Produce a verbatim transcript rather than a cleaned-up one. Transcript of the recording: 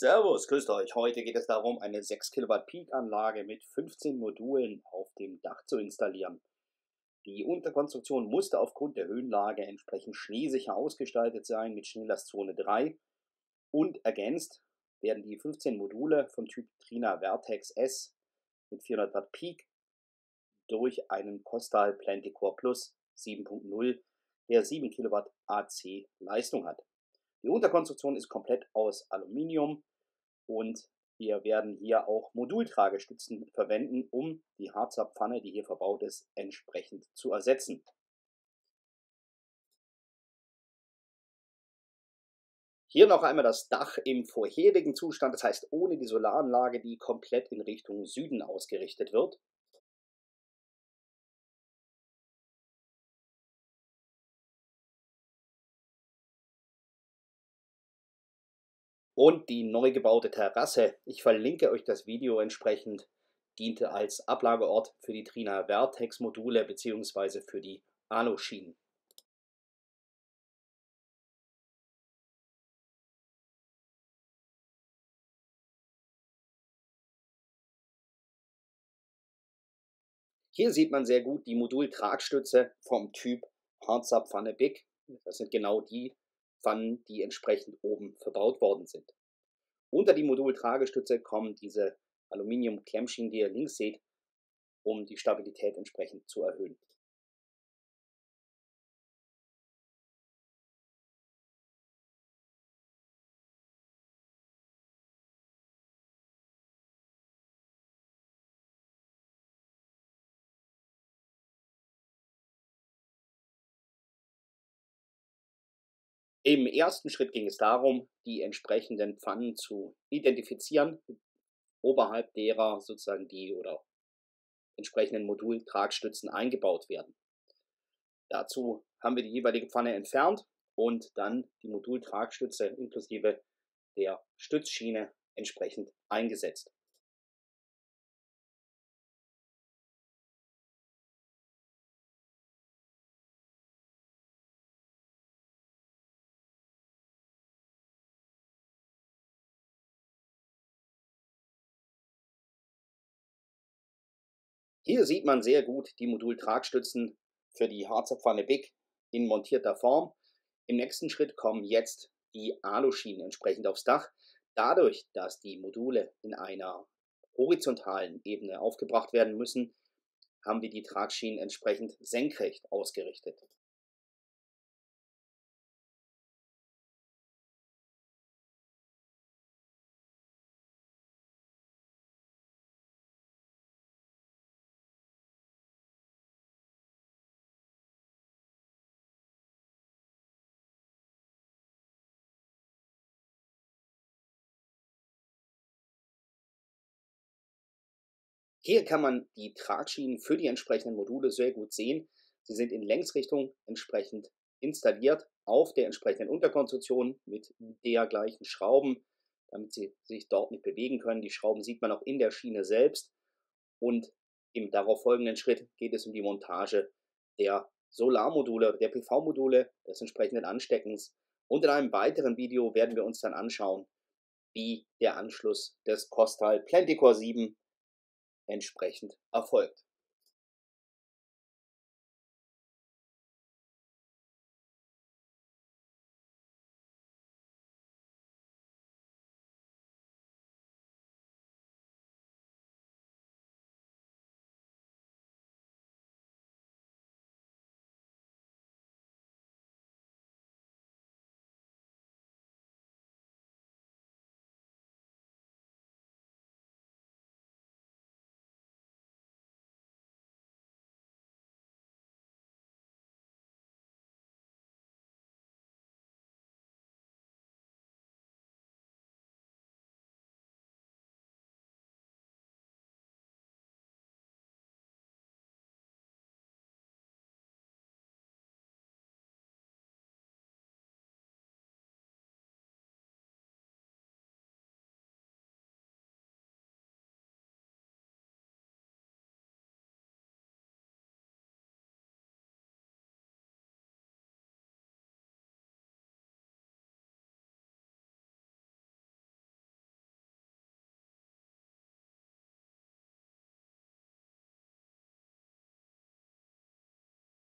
Servus, grüßt euch. Heute geht es darum, eine sechs Kilowatt Peak Anlage mit fünfzehn Modulen auf dem Dach zu installieren. Die Unterkonstruktion musste aufgrund der Höhenlage entsprechend schneesicher ausgestaltet sein mit Schneelastzone drei und ergänzt werden die fünfzehn Module vom Typ Trina Vertex S mit vierhundert Watt Peak durch einen Kostal Plenticore Plus sieben Punkt null, der sieben Kilowatt A C Leistung hat. Die Unterkonstruktion ist komplett aus Aluminium und wir werden hier auch Modultragestützen verwenden, um die Harzab Pfanne, die hier verbaut ist, entsprechend zu ersetzen. Hier noch einmal das Dach im vorherigen Zustand, das heißt ohne die Solaranlage, die komplett in Richtung Süden ausgerichtet wird. Und die neu gebaute Terrasse, ich verlinke euch das Video entsprechend, diente als Ablageort für die Trina Vertex Module bzw. für die Aluschienen. Hier sieht man sehr gut die Modultragstütze vom Typ Harzab Pfanne Big. Das sind genau die Pfannen, die entsprechend oben verbaut worden sind. Unter die Modultragestütze kommen diese Aluminium-Klemmschienen, die ihr links seht, um die Stabilität entsprechend zu erhöhen. Im ersten Schritt ging es darum, die entsprechenden Pfannen zu identifizieren, oberhalb derer sozusagen die oder entsprechenden Modultragstützen eingebaut werden. Dazu haben wir die jeweilige Pfanne entfernt und dann die Modultragstütze inklusive der Stützschiene entsprechend eingesetzt. Hier sieht man sehr gut die Modultragstützen für die Harzab Pfanne Big in montierter Form. Im nächsten Schritt kommen jetzt die Aluschienen entsprechend aufs Dach. Dadurch, dass die Module in einer horizontalen Ebene aufgebracht werden müssen, haben wir die Tragschienen entsprechend senkrecht ausgerichtet. Hier kann man die Tragschienen für die entsprechenden Module sehr gut sehen. Sie sind in Längsrichtung entsprechend installiert auf der entsprechenden Unterkonstruktion mit der gleichen Schrauben, damit sie sich dort nicht bewegen können. Die Schrauben sieht man auch in der Schiene selbst. Und im darauf folgenden Schritt geht es um die Montage der Solarmodule, der P V-Module, des entsprechenden Ansteckens. Und in einem weiteren Video werden wir uns dann anschauen, wie der Anschluss des Kostal Plenticore sieben entsprechend erfolgt.